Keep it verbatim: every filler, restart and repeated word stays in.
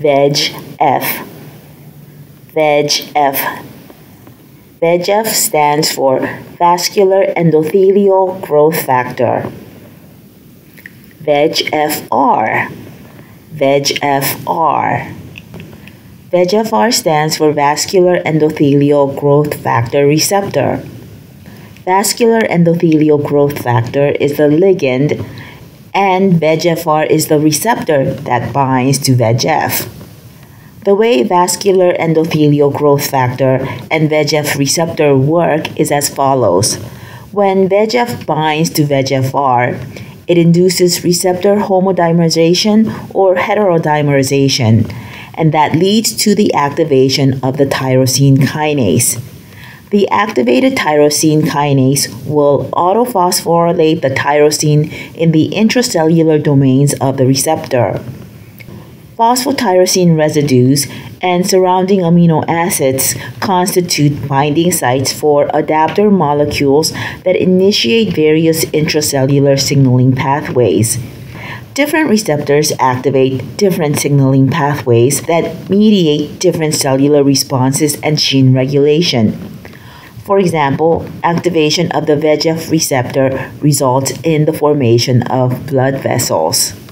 V E G F. V E G F. V E G F stands for vascular endothelial growth factor. V E G F R. V E G F R. V E G F R stands for vascular endothelial growth factor receptor. Vascular endothelial growth factor is the ligand, and V E G F R is the receptor that binds to V E G F. The way vascular endothelial growth factor and V E G F receptor work is as follows. When V E G F binds to V E G F R, it induces receptor homodimerization or heterodimerization, and that leads to the activation of the tyrosine kinase. The activated tyrosine kinase will autophosphorylate the tyrosine in the intracellular domains of the receptor. Phosphotyrosine residues and surrounding amino acids constitute binding sites for adapter molecules that initiate various intracellular signaling pathways. Different receptors activate different signaling pathways that mediate different cellular responses and gene regulation. For example, activation of the V E G F receptor results in the formation of blood vessels.